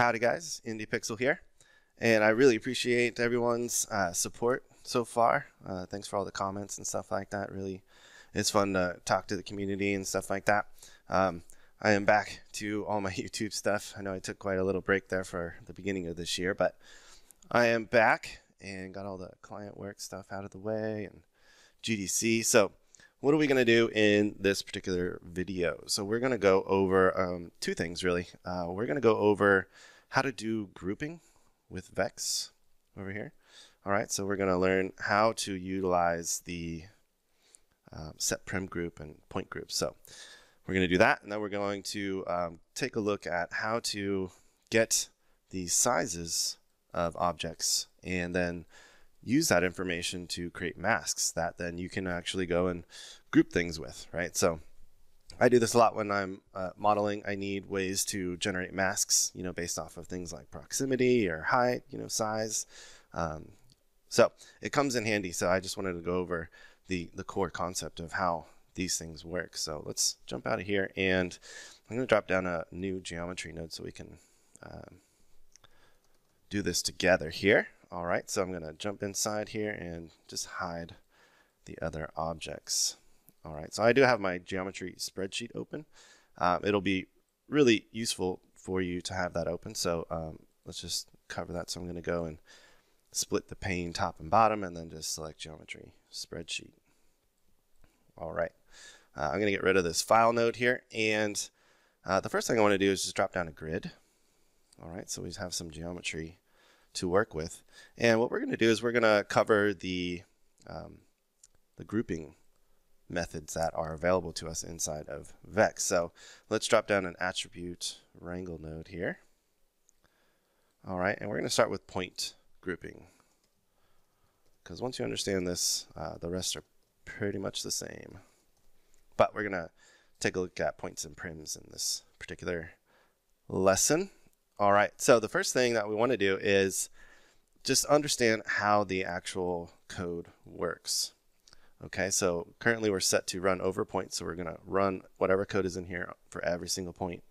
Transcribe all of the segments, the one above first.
Howdy guys, IndiePixel here, and I really appreciate everyone's support so far. Thanks for all the comments and stuff like that. Really, it's fun to talk to the community and stuff like that. I am back to all my YouTube stuff. I know I took quite a little break there for the beginning of this year, but I am back and got all the client work stuff out of the way and GDC. So what are we going to do in this particular video? So we're going to go over two things, really. We're going to go over how to do grouping with VEX over here. All right, so we're going to learn how to utilize the setPrimGroup and point group. So we're going to do that, and then we're going to take a look at how to get the sizes of objects and then use that information to create masks that then you can actually go and group things with, right? So I do this a lot when I'm modeling. I need ways to generate masks, you know, based off of things like proximity or height, you know, size. So it comes in handy. So I just wanted to go over the core concept of how these things work. So let's jump out of here, and I'm going to drop down a new geometry node so we can do this together here. All right, so I'm going to jump inside here and just hide the other objects. All right, so I do have my geometry spreadsheet open. It'll be really useful for you to have that open. So let's just cover that. So I'm going to go and split the pane top and bottom and then just select geometry spreadsheet. All right, I'm going to get rid of this file node here. And the first thing I want to do is just drop down a grid. All right, so we have some geometry to work with, and what we're going to do is we're going to cover the grouping methods that are available to us inside of VEX. So let's drop down an attribute wrangle node here. All right, and we're going to start with point grouping, because once you understand this, the rest are pretty much the same. But we're going to take a look at points and prims in this particular lesson. All right, so the first thing that we want to do is just understand how the actual code works. Okay, so currently we're set to run over points, so we're going to run whatever code is in here for every single point.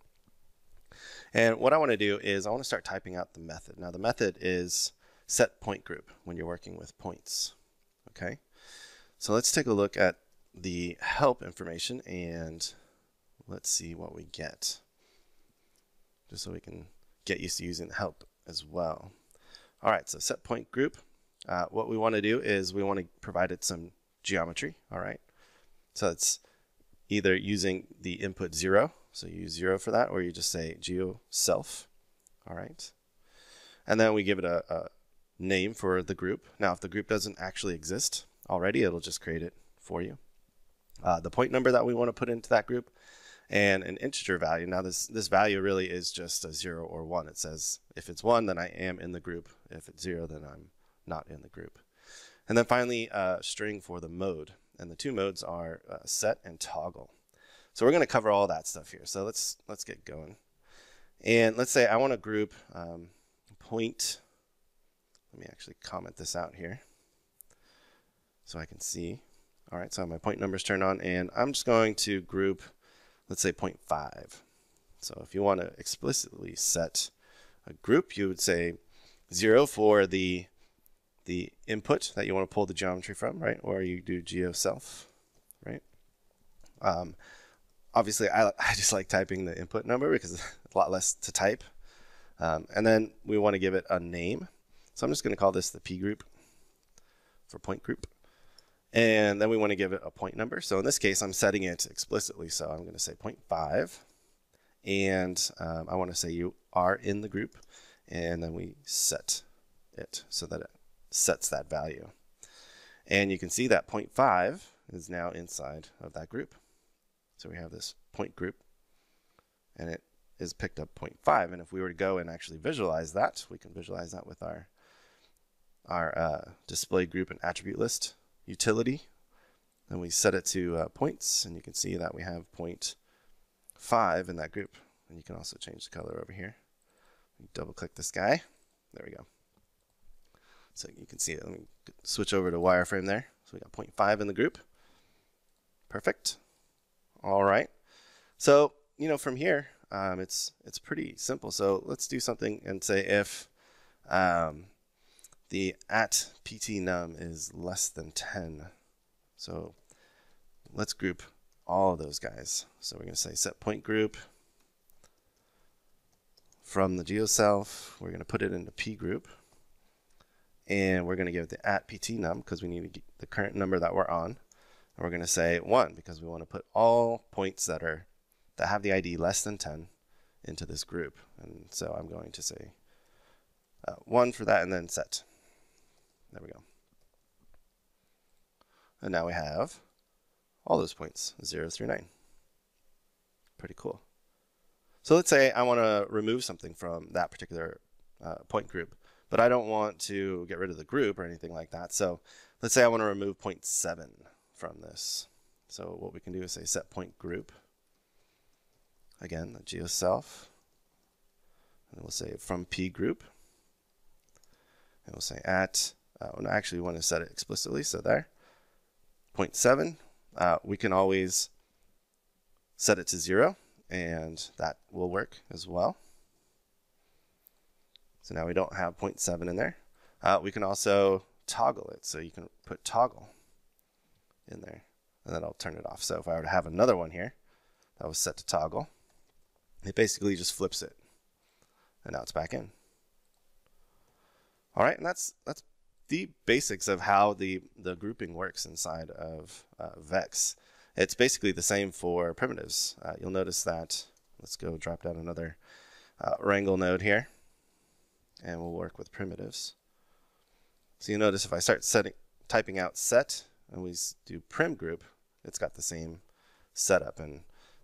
And what I want to do is I want to start typing out the method. Now, the method is setPointGroup when you're working with points. Okay, so let's take a look at the help information, and let's see what we get, just so we can get used to using help as well. All right, so set point group. What we want to do is we want to provide it some geometry. All right, so it's either using the input 0, so you use 0 for that, or you just say geo self. All right, and then we give it a name for the group. Now, if the group doesn't actually exist already, it'll just create it for you. The point number that we want to put into that group, and an integer value. Now this value really is just a 0 or 1. It says if it's 1, then I am in the group. If it's 0, then I'm not in the group. And then finally, a string for the mode. And the two modes are set and toggle. So we're going to cover all that stuff here. So let's get going. And let's say I want to group point. Let me actually comment this out here so I can see. All right, so my point number's turned on, and I'm just going to group, let's say 0.5. So if you want to explicitly set a group, you would say 0 for the input that you want to pull the geometry from, right? Or you do geo self, right? Obviously, I just like typing the input number because it's a lot less to type. And then we want to give it a name. So I'm just going to call this the P group for point group. And then we want to give it a point number. So in this case, I'm setting it explicitly. So I'm going to say 0.5. And I want to say you are in the group. And then we set it so that it sets that value. And you can see that 0.5 is now inside of that group. So we have this point group, and it is picked up 0.5. And if we were to go and actually visualize that, we can visualize that with our display group and attribute list utility, and we set it to points, and you can see that we have 0.5 in that group. And you can also change the color over here. Double click this guy. There we go. So you can see it. Let me switch over to wireframe there. So we got 0.5 in the group. Perfect. All right. So, you know, from here, It's pretty simple. So let's do something and say if the at ptnum is less than 10. So let's group all of those guys. So we're going to say set point group from the geoself. We're going to put it into p group. And we're going to give it the at ptnum because we need to get the current number that we're on. And we're going to say 1 because we want to put all points that are that have the ID less than 10 into this group. And so I'm going to say 1 for that and then set. There we go. And now we have all those points, 0 through 9. Pretty cool. So let's say I want to remove something from that particular point group, but I don't want to get rid of the group or anything like that. So let's say I want to remove 0.7 from this. So what we can do is say set point group. Again, the geoself. And we'll say from P group. And we'll say at, and actually we want to set it explicitly, so there, 0.7. We can always set it to 0, and that will work as well. So now we don't have 0.7 in there. We can also toggle it. So you can put toggle in there, and then I'll turn it off. So if I were to have another one here that was set to toggle, it basically just flips it, and now it's back in. All right, and that's the basics of how the grouping works inside of VEX. It's basically the same for primitives. You'll notice that, let's go drop down another Wrangle node here, and we'll work with primitives. So you'll notice if I start typing out set, and we do prim group, it's got the same setup, and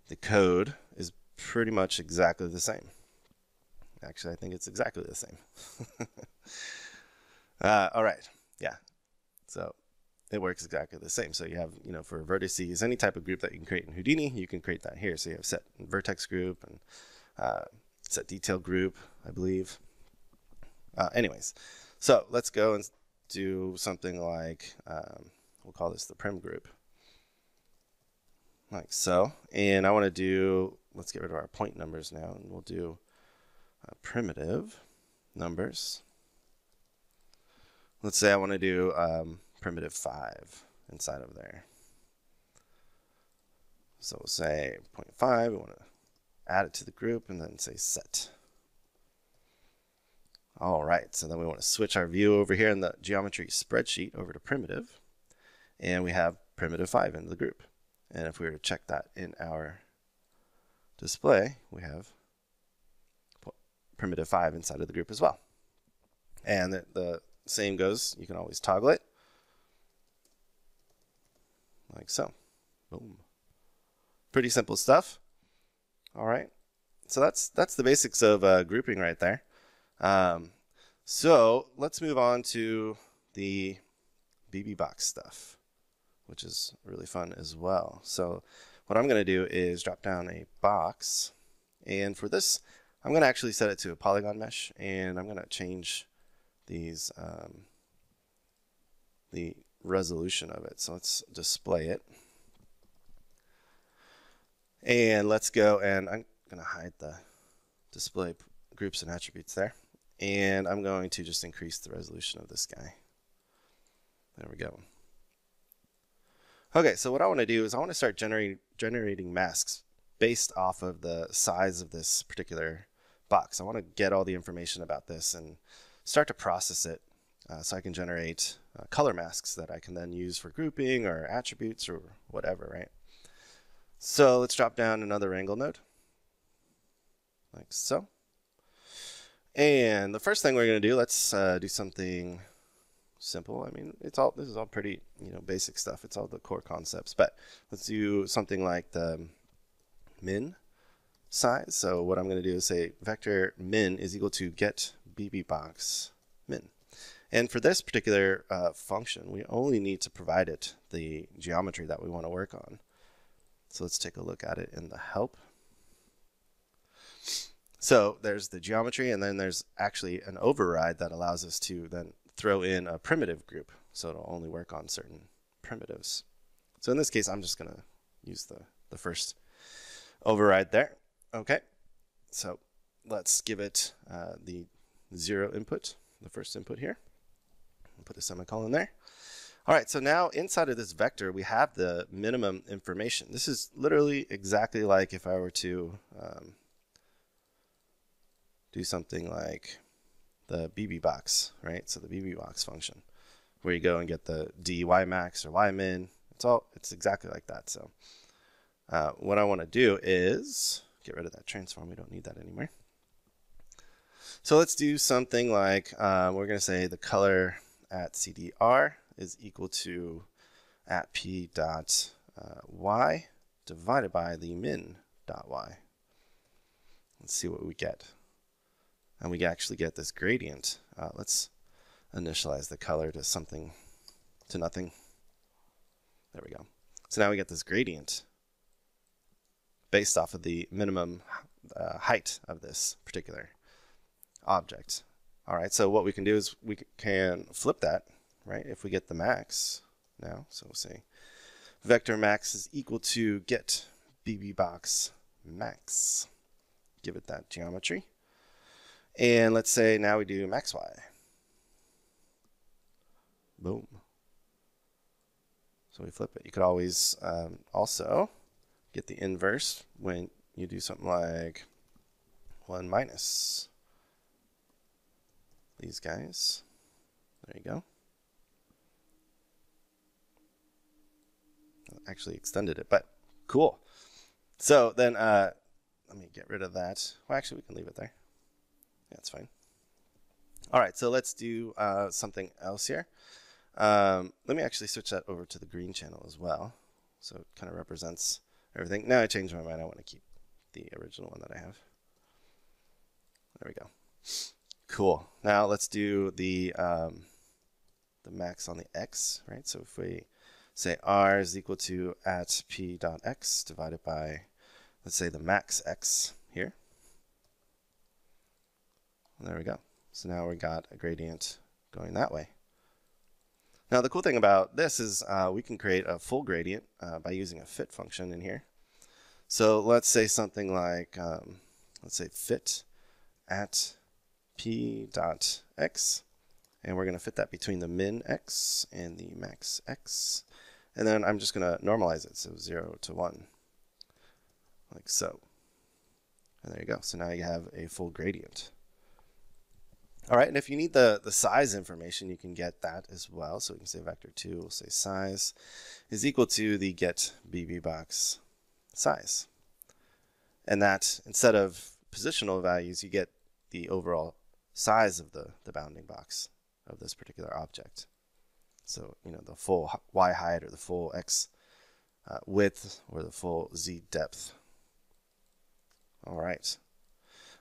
the code is pretty much exactly the same. Actually, I think it's exactly the same. All right. Yeah. So it works exactly the same. So you have, you know, for vertices, any type of group that you can create in Houdini, you can create that here. So you have set vertex group and set detail group, I believe. Anyways, so let's go and do something like, we'll call this the prim group. Like so. And I want to do, let's get rid of our point numbers now, and we'll do primitive numbers. Let's say I want to do primitive 5 inside of there. So we'll say 0.5, we want to add it to the group and then say set. All right, so then we want to switch our view over here in the geometry spreadsheet over to primitive, and we have primitive 5 in the group. And if we were to check that in our display, we have primitive 5 inside of the group as well. And the same goes, you can always toggle it like so. Boom. Pretty simple stuff. All right, so that's the basics of grouping right there. So let's move on to the BBox stuff, which is really fun as well. So what I'm going to do is drop down a box, and for this I'm going to actually set it to a polygon mesh, and I'm going to change these, the resolution of it. So let's display it, and let's go, and I'm going to hide the display groups and attributes there. And I'm going to just increase the resolution of this guy. There we go. Okay. So what I want to do is I want to start generating masks based off of the size of this particular box. I want to get all the information about this and start to process it so I can generate color masks that I can then use for grouping or attributes or whatever, right? So let's drop down another Wrangle node, like so. And the first thing we're going to do, let's do something simple. I mean, this is all pretty, you know, basic stuff. It's all the core concepts, but let's do something like the min size. So what I'm going to do is say vector min is equal to get BBox min. And for this particular function, we only need to provide it the geometry that we want to work on. So let's take a look at it in the help. So there's the geometry, and then there's actually an override that allows us to then throw in a primitive group. So it'll only work on certain primitives. So in this case, I'm just going to use the first override there. Okay. So let's give it the 0 input, the first input here. Put a semicolon there. All right, so now inside of this vector, we have the minimum information. This is literally exactly like if I were to do something like the BBox, right? So the BBox function, where you go and get the DYMax or YMin. It's exactly like that. So what I want to do is get rid of that transform. We don't need that anymore. So let's do something like we're going to say the color at CDR is equal to at p dot y divided by the min dot y. Let's see what we get. And we actually get this gradient. Let's initialize the color to something, to nothing. There we go. So now we get this gradient based off of the minimum height of this particular object. All right, so what we can do is we can flip that, right? If we get the max now, so we'll say vector max is equal to get BBox max. Give it that geometry. And let's say now we do max y. Boom. So we flip it. You could always also get the inverse when you do something like 1 minus these guys. There you go. Actually extended it, but cool. So then let me get rid of that. Well, actually, we can leave it there. Yeah, that's fine. All right, so let's do something else here. Let me actually switch that over to the green channel as well. So it kind of represents everything. Now I changed my mind. I want to keep the original one that I have. There we go. Cool. Now let's do the max on the x, right? So if we say r is equal to at p dot x divided by, let's say, the max x here. And there we go. So now we got a gradient going that way. Now the cool thing about this is we can create a full gradient by using a fit function in here. So let's say something like, let's say fit at p dot x, and we're going to fit that between the min x and the max x. And then I'm just going to normalize it, so 0 to 1, like so. And there you go. So now you have a full gradient. All right, and if you need the size information, you can get that as well. So we can say vector2, we'll say size is equal to the get BBox size. And that, instead of positional values, you get the overall size of the bounding box of this particular object. So, you know, the full y height or the full x width or the full z depth. All right.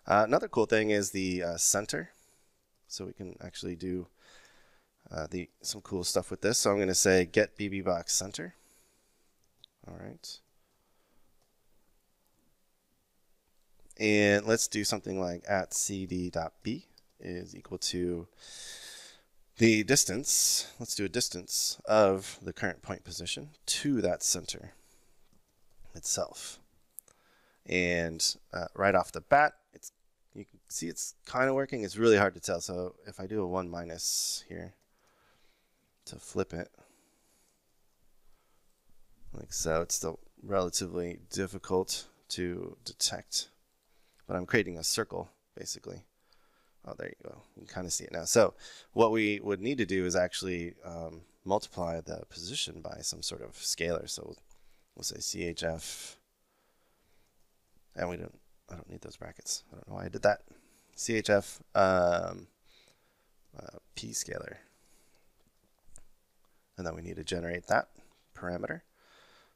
Another cool thing is the center. So we can actually do some cool stuff with this. So I'm going to say get BBoxCenter. All right. And let's do something like at cd.b is equal to the distance, let's do a distance of the current point position to that center itself. And right off the bat, you can see it's kind of working. It's really hard to tell. So if I do a 1 minus here to flip it, like so, it's still relatively difficult to detect. But I'm creating a circle, basically. Oh, there you go. You can kind of see it now. So what we would need to do is actually multiply the position by some sort of scalar. So we'll say CHF, and I don't need those brackets. I don't know why I did that. CHF P scalar, and then we need to generate that parameter.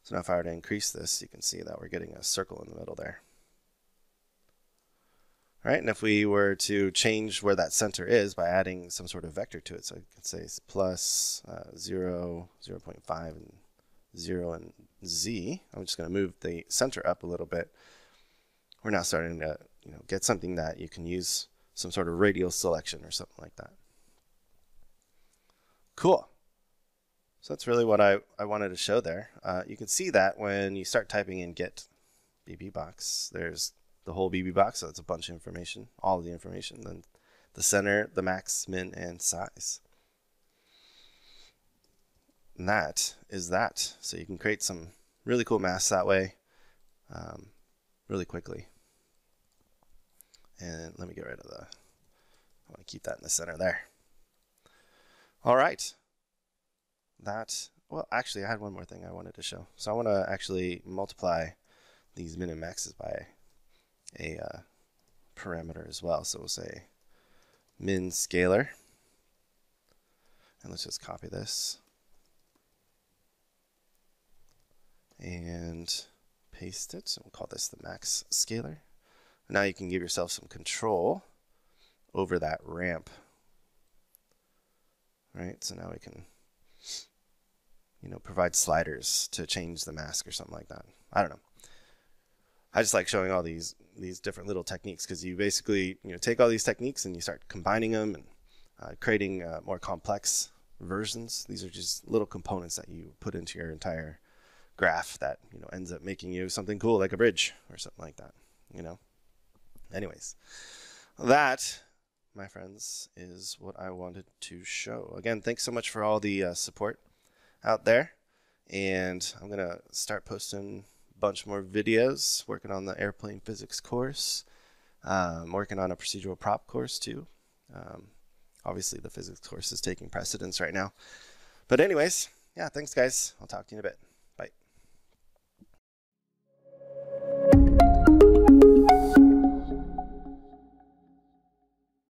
So now if I were to increase this, you can see that we're getting a circle in the middle there. All right, and if we were to change where that center is by adding some sort of vector to it, so I could say plus 0, 0.5, and 0 and z. I'm just going to move the center up a little bit. We're now starting to, you know, get something that you can use some sort of radial selection or something like that. Cool. So that's really what I wanted to show there. You can see that when you start typing in get BBox, there's the whole BBox, so it's a bunch of information, all of the information, then the center, the max, min, and size. And that is that. So you can create some really cool masks that way really quickly. And let me get rid of the, I want to keep that in the center there. All right. That, well, actually, I had one more thing I wanted to show. So I want to actually multiply these min and maxes by a parameter as well. So we'll say min scalar. And let's just copy this and paste it. So we'll call this the max scalar. Now you can give yourself some control over that ramp. All right, so now we can, you know, provide sliders to change the mask or something like that. I don't know. I just like showing all these different little techniques, because you basically, you know, take all these techniques and you start combining them and creating more complex versions. These are just little components that you put into your entire graph that, you know, ends up making you something cool like a bridge or something like that, you know. Anyways, that, my friends, is what I wanted to show. Again, thanks so much for all the support out there. And I'm going to start posting a bunch more videos, working on the airplane physics course, working on a procedural prop course too. Obviously, the physics course is taking precedence right now. But anyways, yeah, thanks, guys. I'll talk to you in a bit.